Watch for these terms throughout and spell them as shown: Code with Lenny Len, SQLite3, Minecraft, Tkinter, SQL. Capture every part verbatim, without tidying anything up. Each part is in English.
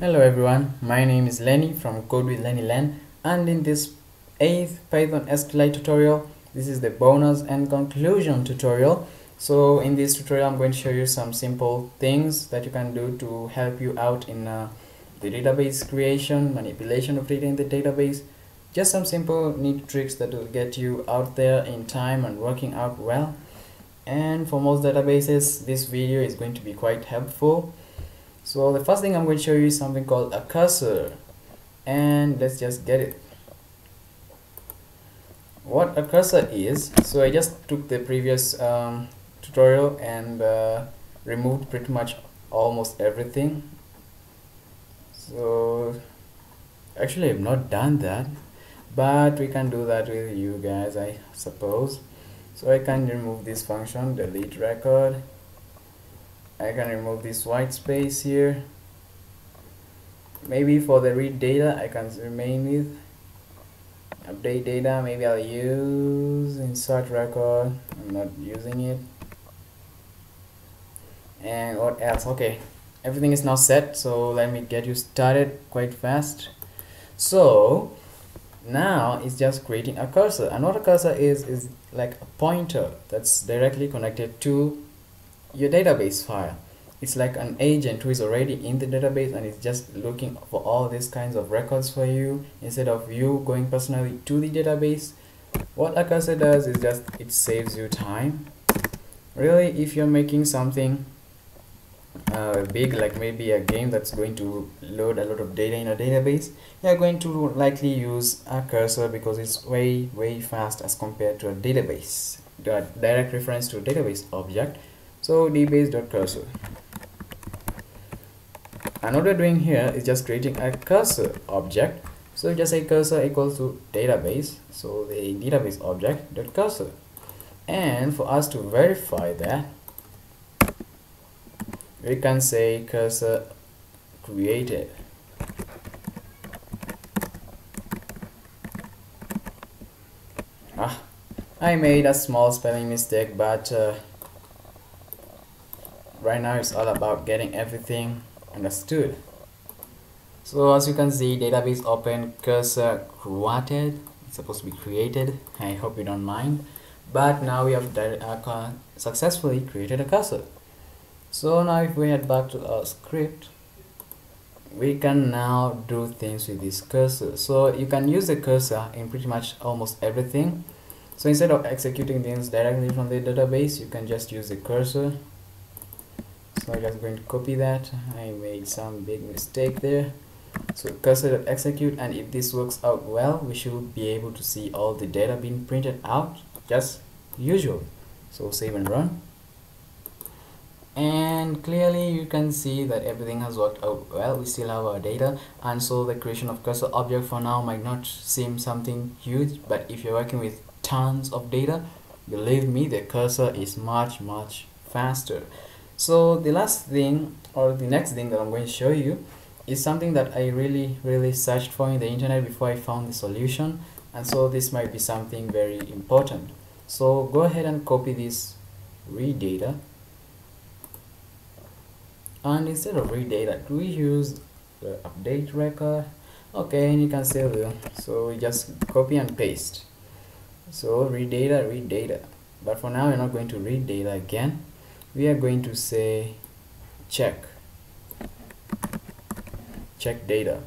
Hello everyone, my name is Lenny from Code with Lenny Len, and in this eighth Python S Q L tutorial, this is the bonus and conclusion tutorial. So in this tutorial I'm going to show you some simple things that you can do to help you out in uh, the database creation, manipulation of data in the database, just some simple neat tricks that will get you out there in time and working out well. And for most databases this video is going to be quite helpful. So the first thing I'm going to show you is something called a cursor, and let's just get it. What a cursor is, so I just took the previous um, tutorial and uh, removed pretty much almost everything. So actually I've not done that, but we can do that with you guys, I suppose. So I can remove this function, delete record. I can remove this white space here. Maybe for the read data I can remain with update data. Maybe I'll use insert record. I'm not using it. And what else? Okay, everything is now set, so let me get you started quite fast. So now it's just creating a cursor, and what a cursor is is like a pointer that's directly connected to your database file. It's like an agent who is already in the database and is just looking for all these kinds of records for you instead of you going personally to the database. What a cursor does is just it saves you time. Really, if you're making something uh, big, like maybe a game that's going to load a lot of data in a database, you're going to likely use a cursor because it's way way fast as compared to a database, direct reference to a database object. So dbase.cursor. And what we're doing here is just creating a cursor object. So just say cursor equals to database. So the database object dot cursor. And for us to verify that, we can say cursor created. Ah, I made a small spelling mistake, but uh, right now it's all about getting everything understood. So as you can see, database open, cursor created. It's supposed to be created. I hope you don't mind, but now we have successfully created a cursor. So now if we head back to our script, we can now do things with this cursor. So you can use the cursor in pretty much almost everything. So instead of executing things directly from the database, you can just use the cursor. So I'm just going to copy that. I made some big mistake there. So cursor execute, and if this works out well, we should be able to see all the data being printed out just usual. So save and run, and clearly you can see that everything has worked out well. We still have our data, and so the creation of cursor object for now might not seem something huge, but if you're working with tons of data, believe me, the cursor is much much faster. So the last thing, or the next thing that I'm going to show you, is something that I really really searched for in the internet before I found the solution, and so this might be something very important. So go ahead and copy this read data, and instead of read data, do we use the update record? Okay, and you can save it. So we just copy and paste. So read data, read data. But for now we're not going to read data again. We are going to say check check data.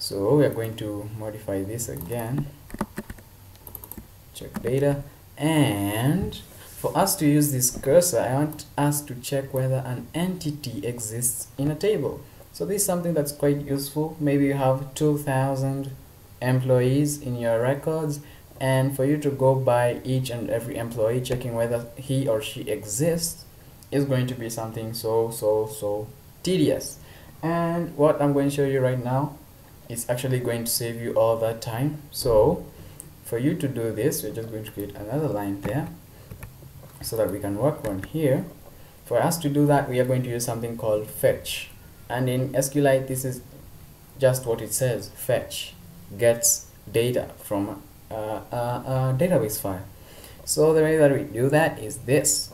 So we are going to modify this again, check data, and for us to use this cursor, I want us to check whether an entity exists in a table. So this is something that's quite useful. Maybe you have two thousand employees in your records, and for you to go by each and every employee checking whether he or she exists is going to be something so so so tedious. And what I'm going to show you right now is actually going to save you all that time. So for you to do this, we're just going to create another line there so that we can work on here. For us to do that, we are going to use something called fetch, and in SQLite this is just what it says. Fetch gets data from a, a, a database file. So the way that we do that is this.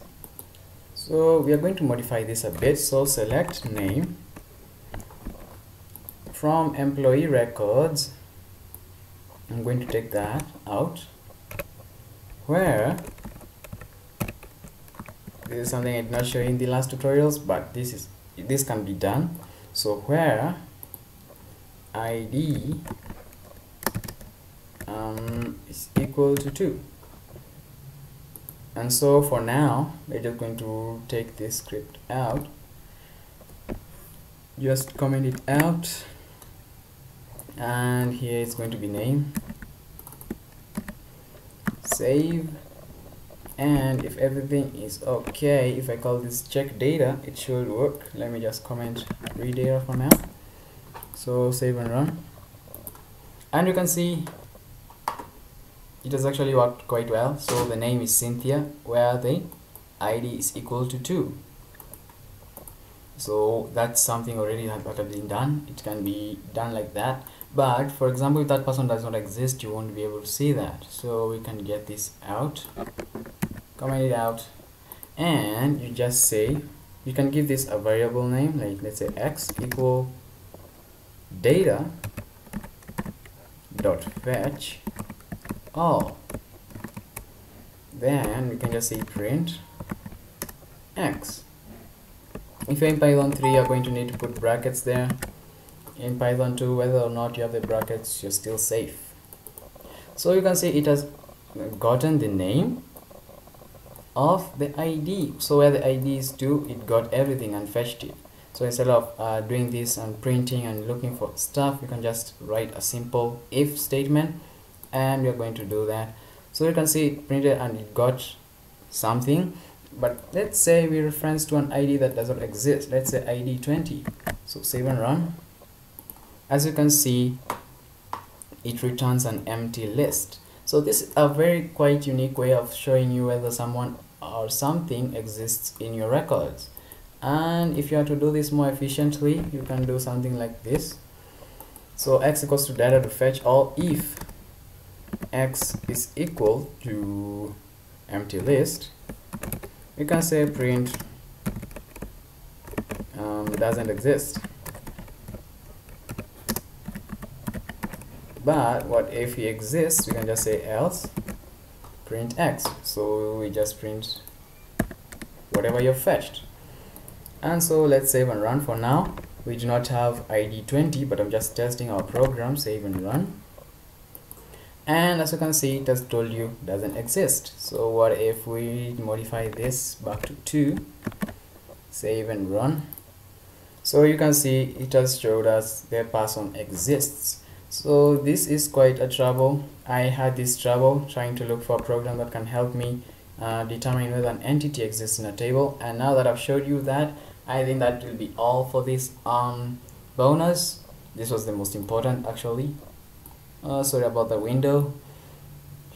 So we are going to modify this a bit. So select name, from employee records, I'm going to take that out, where this is something I did not show in the last tutorials, but this is this can be done. So where I D um, is equal to two, and so for now we're just going to take this script out, just comment it out, and here it's going to be name, save, and if everything is okay, if I call this check data, it should work. Let me just comment read data for now. So save and run, and you can see it has actually worked quite well. So the name is Cynthia, where the I D is equal to two. So that's something already that has been done. It can be done like that, but for example, if that person does not exist, you won't be able to see that. So we can get this out, comment it out, and you just say, you can give this a variable name, like let's say x equal data dot fetch all. Then we can just say print x. If you're in Python three, you're going to need to put brackets there. In Python two, whether or not you have the brackets, you're still safe. So you can see it has gotten the name of the I D. So where the I D is two, it got everything and fetched it. So instead of uh, doing this and printing and looking for stuff, you can just write a simple if statement, and we're going to do that. So you can see it printed and it got something. But let's say we reference to an I D that doesn't exist. Let's say I D twenty. So save and run. As you can see, it returns an empty list. So this is a very quite unique way of showing you whether someone or something exists in your records. And if you have to do this more efficiently, you can do something like this. So x equals to data to fetch all if x is equal to empty list. You can say print um, doesn't exist. But what if he exists? We can just say else print x. So we just print whatever you've fetched. And so let's save and run. For now, we do not have I D twenty, but I'm just testing our program. Save and run, and as you can see, it has told you doesn't exist. So what if we modify this back to two? Save and run. So you can see it has showed us the person exists. So this is quite a trouble. I had this trouble trying to look for a program that can help me Uh, determine whether an entity exists in a table, and now that I've showed you that, I think that will be all for this um bonus. This was the most important actually. Uh, sorry about the window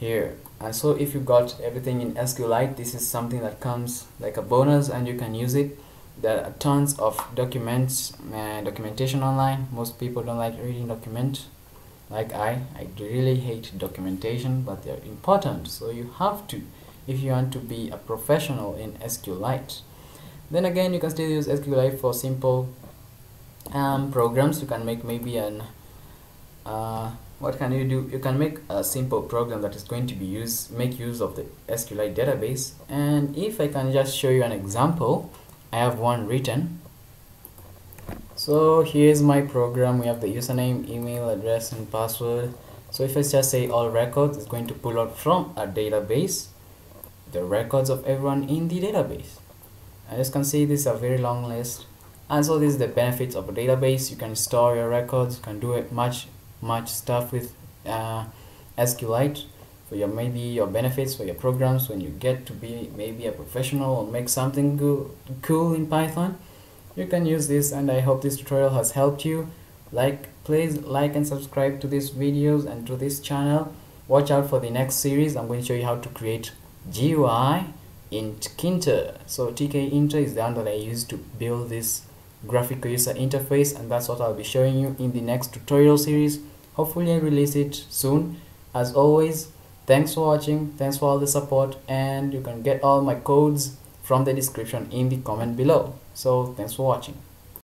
here. And so if you got everything in SQLite, this is something that comes like a bonus and you can use it. There are tons of documents and uh, documentation online. Most people don't like reading document, like I I really hate documentation, but they're important, so you have to if you want to be a professional in SQLite. Then again, you can still use SQLite for simple um, programs. You can make maybe an uh, what can you do? You can make a simple program that is going to be use make use of the SQLite database. And if I can just show you an example, I have one written. So here's my program. We have the username, email address, and password. So if I just say all records, it's going to pull out from a database the records of everyone in the database. And as you can see, this is a very long list. And so this is the benefits of a database. You can store your records, you can do it much much stuff with uh, SQLite for your maybe your benefits for your programs when you get to be maybe a professional or make something go cool in Python. You can use this, and I hope this tutorial has helped you. Like please like and subscribe to these videos and to this channel. Watch out for the next series. I'm going to show you how to create G U I in Tkinter. So Tkinter is the one that I used to build this graphical user interface, and that's what I'll be showing you in the next tutorial series. Hopefully I release it soon. As always, thanks for watching, thanks for all the support, and you can get all my codes from the description in the comment below. So thanks for watching.